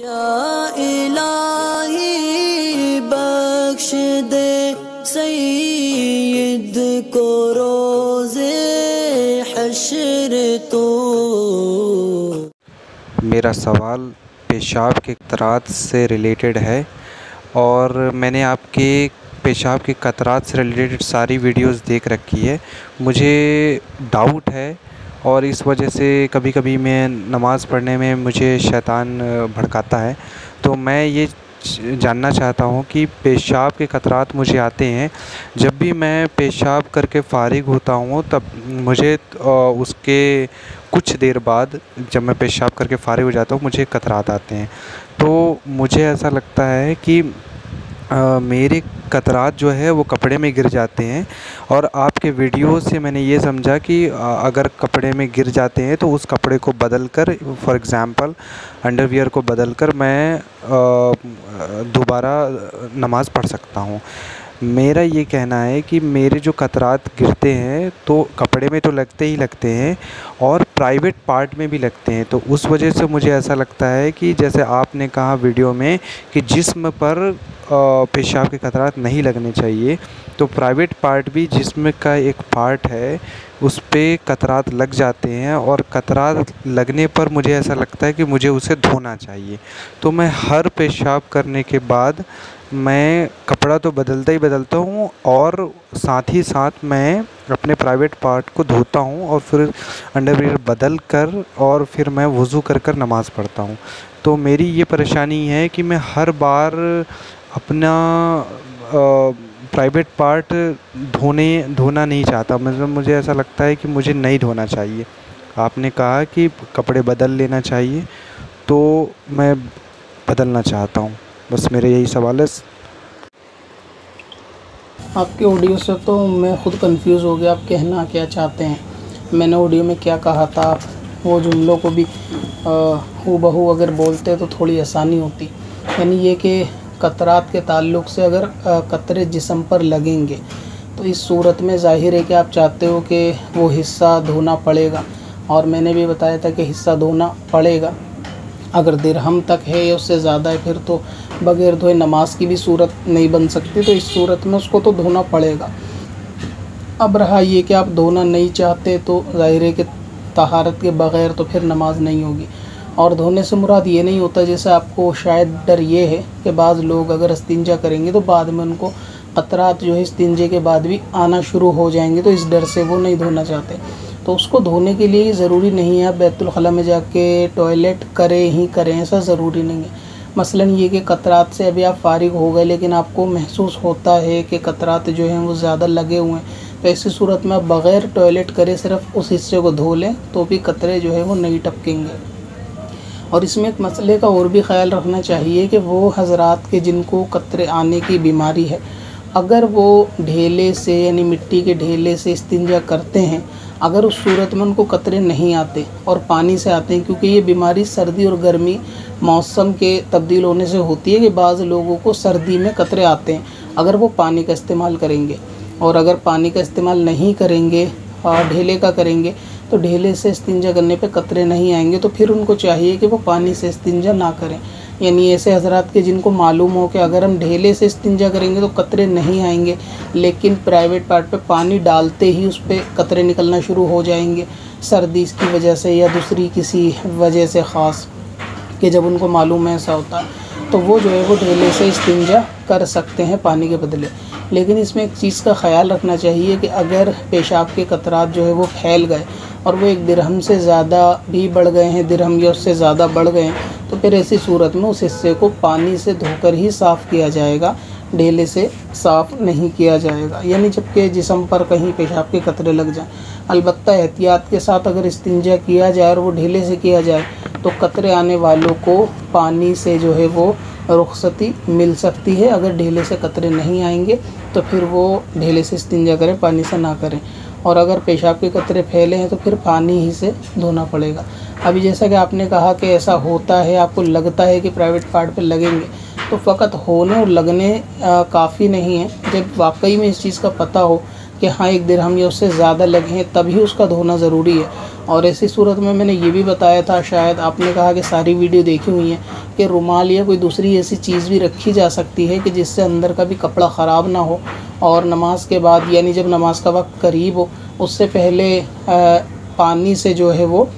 या इलाही बख्श दे सईद को रोज़े हश्र तो। मेरा सवाल पेशाब के कतरात से रिलेटेड है और मैंने आपके पेशाब के कतरात से रिलेटेड सारी वीडियोस देख रखी है। मुझे डाउट है और इस वजह से कभी कभी मैं नमाज़ पढ़ने में मुझे शैतान भड़काता है। तो मैं ये जानना चाहता हूँ कि पेशाब के कतरात मुझे आते हैं, जब भी मैं पेशाब करके फ़ारिग होता हूँ तब मुझे उसके कुछ देर बाद जब मैं पेशाब करके फ़ारिग हो जाता हूँ मुझे कतरात आते हैं। तो मुझे ऐसा लगता है कि मेरे कतरात जो है वो कपड़े में गिर जाते हैं और आपके वीडियो से मैंने ये समझा कि अगर कपड़े में गिर जाते हैं तो उस कपड़े को बदल कर, फॉर एग्ज़ाम्पल अंडरवियर को बदल कर मैं दोबारा नमाज़ पढ़ सकता हूँ। मेरा ये कहना है कि मेरे जो कतरात गिरते हैं तो कपड़े में तो लगते ही लगते हैं और प्राइवेट पार्ट में भी लगते हैं। तो उस वजह से मुझे ऐसा लगता है कि जैसे आपने कहा वीडियो में कि जिस्म पर पेशाब के कतरात नहीं लगने चाहिए, तो प्राइवेट पार्ट भी जिस्म का एक पार्ट है, उस पर कतरात लग जाते हैं और कतरात लगने पर मुझे ऐसा लगता है कि मुझे उसे धोना चाहिए। तो मैं हर पेशाब करने के बाद मैं कपड़ा तो बदलता ही बदलता हूँ और साथ ही साथ मैं अपने प्राइवेट पार्ट को धोता हूँ और फिर अंडरवियर बदल कर और फिर मैं वज़ू कर कर नमाज़ पढ़ता हूँ। तो मेरी ये परेशानी है कि मैं हर बार अपना प्राइवेट पार्ट धोना नहीं चाहता, मतलब मुझे ऐसा लगता है कि मुझे नहीं धोना चाहिए। आपने कहा कि कपड़े बदल लेना चाहिए तो मैं बदलना चाहता हूँ, बस मेरे यही सवाल है। आपके ऑडियो से तो मैं खुद कंफ्यूज हो गया, आप कहना क्या चाहते हैं। मैंने ऑडियो में क्या कहा था, आप वो जुमलों को भी हूबहू अगर बोलते तो थोड़ी आसानी होती। यानी ये कि कतरात के ताल्लुक़ से अगर कतरे जिस्म पर लगेंगे तो इस सूरत में जाहिर है कि आप चाहते हो कि वो हिस्सा धोना पड़ेगा और मैंने भी बताया था कि हिस्सा धोना पड़ेगा। अगर दिरहम तक है या उससे ज़्यादा है फिर तो बग़ैर धोए नमाज की भी सूरत नहीं बन सकती, तो इस सूरत में उसको तो धोना पड़ेगा। अब रहा ये कि आप धोना नहीं चाहते तो ज़ाहिर है कि तहारत के बग़ैर तो फिर नमाज नहीं होगी। और धोने से मुराद ये नहीं होता, जैसे आपको शायद डर ये है कि बाज़ लोग अगर इस्तिंजा करेंगे तो बाद में उनको कतरात जो है इस्तिंजे के बाद भी आना शुरू हो जाएंगे, तो इस डर से वो नहीं धोना चाहते। तो उसको धोने के लिए ज़रूरी नहीं है आप बैतुल खला में जाके टॉयलेट करें ही करें, ऐसा ज़रूरी नहीं है। मसलन ये कि कतरात से अभी आप फारिग हो गए लेकिन आपको महसूस होता है कि कतरात जो हैं वो ज़्यादा लगे हुए हैं, तो ऐसी सूरत में आप बग़ैर टॉयलेट करें सिर्फ उस हिस्से को धो लें तो भी कतरे जो है वो नहीं टपकेंगे। और इसमें एक मसले का और भी ख्याल रखना चाहिए कि वो हज़रात के जिनको कतरे आने की बीमारी है, अगर वो ढेले से यानी मिट्टी के ढेले से इस्तिंजा करते हैं, अगर उस सूरत में उनको कतरे नहीं आते और पानी से आते हैं, क्योंकि ये बीमारी सर्दी और गर्मी मौसम के तब्दील होने से होती है कि बाज़ लोगों को सर्दी में कतरे आते हैं अगर वो पानी का इस्तेमाल करेंगे, और अगर पानी का इस्तेमाल नहीं करेंगे और ढेले का करेंगे तो ढेले से इस्तिंजा करने पे कतरे नहीं आएंगे, तो फिर उनको चाहिए कि वो पानी से इस्तिंजा ना करें। यानी ऐसे हजरात के जिनको मालूम हो कि अगर हम ढेले से इस्तिंजा करेंगे तो कतरे नहीं आएंगे, लेकिन प्राइवेट पार्ट पे पानी डालते ही उस पर कतरे निकलना शुरू हो जाएंगे सर्दी की वजह से या दूसरी किसी वजह से ख़ास, कि जब उनको मालूम है ऐसा होता तो वो जो है वो ढेले से इस्तिंजा कर सकते हैं पानी के बदले। लेकिन इसमें एक चीज़ का ख़्याल रखना चाहिए कि अगर पेशाब के कतरात जो है वो फैल गए और वो एक दिरहम से ज़्यादा भी बढ़ गए हैं, दिरहम या उससे ज़्यादा बढ़ गए हैं, तो फिर ऐसी सूरत में उस हिस्से को पानी से धोकर ही साफ़ किया जाएगा, ढेले से साफ़ नहीं किया जाएगा। यानी जबकि जिस्म पर कहीं पेशाब के कतरे लग जाएं, अलबत्ता एहतियात के साथ अगर इस्तिंजा किया जाए और वो ढेले से किया जाए तो कतरे आने वालों को पानी से जो है वो रुखसती मिल सकती है। अगर ढेले से कतरे नहीं आएंगे तो फिर वो ढेले से इस्तिंजा करें, पानी से ना करें। और अगर पेशाब के कतरे फैले हैं तो फिर पानी ही से धोना पड़ेगा। अभी जैसा कि आपने कहा कि ऐसा होता है, आपको लगता है कि प्राइवेट पार्ट पे लगेंगे, तो फ़कत होने और लगने काफ़ी नहीं है। जब वाकई में इस चीज़ का पता हो कि हाँ एक दिरहम या उससे ज़्यादा लगे तभी उसका धोना ज़रूरी है। और ऐसी सूरत में मैंने ये भी बताया था, शायद आपने कहा कि सारी वीडियो देखी हुई है, कि रुमाल या कोई दूसरी ऐसी चीज़ भी रखी जा सकती है कि जिससे अंदर का भी कपड़ा ख़राब ना हो। और नमाज के बाद यानी जब नमाज का वक्त करीब हो उससे पहले पानी से जो है वो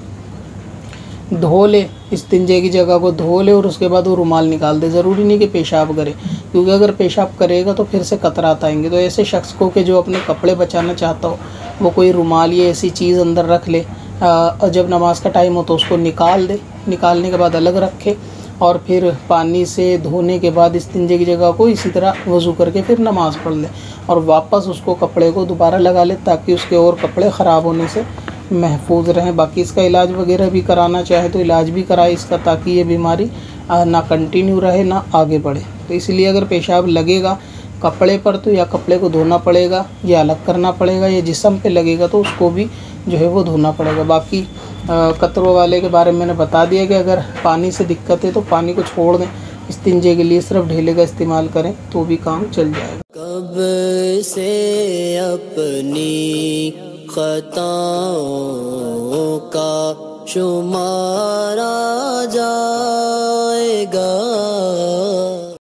धो ले, इस्तिंजे की जगह को धो ले और उसके बाद वो रुमाल निकाल दे। ज़रूरी नहीं कि पेशाब करे, क्योंकि अगर पेशाब करेगा तो फिर से कतरात आएंगे। तो ऐसे शख्स को कि जो अपने कपड़े बचाना चाहता हो वो कोई रुमाल या ऐसी चीज़ अंदर रख ले, जब नमाज का टाइम हो तो उसको निकाल दे, निकालने के बाद अलग रखे और फिर पानी से धोने के बाद इस्तिंजे की जगह को इसी तरह वज़ू करके फिर नमाज़ पढ़ ले और वापस उसको कपड़े को दोबारा लगा ले ताकि उसके और कपड़े ख़राब होने से महफूज रहें। बाकी इसका इलाज वगैरह भी कराना चाहे तो इलाज भी कराए इसका, ताकि ये बीमारी ना कंटिन्यू रहे ना आगे बढ़े। तो इसलिए अगर पेशाब लगेगा कपड़े पर तो या कपड़े को धोना पड़ेगा या अलग करना पड़ेगा, या जिस्म पे लगेगा तो उसको भी जो है वो धोना पड़ेगा। बाकी कतरों वाले के बारे में मैंने बता दिया कि अगर पानी से दिक्कत है तो पानी को छोड़ दें, इस्तिंजे के लिए सिर्फ ढेले का इस्तेमाल करें तो भी काम चल जाएगा। कब से अपनी खताओं का शुमारा जाएगा।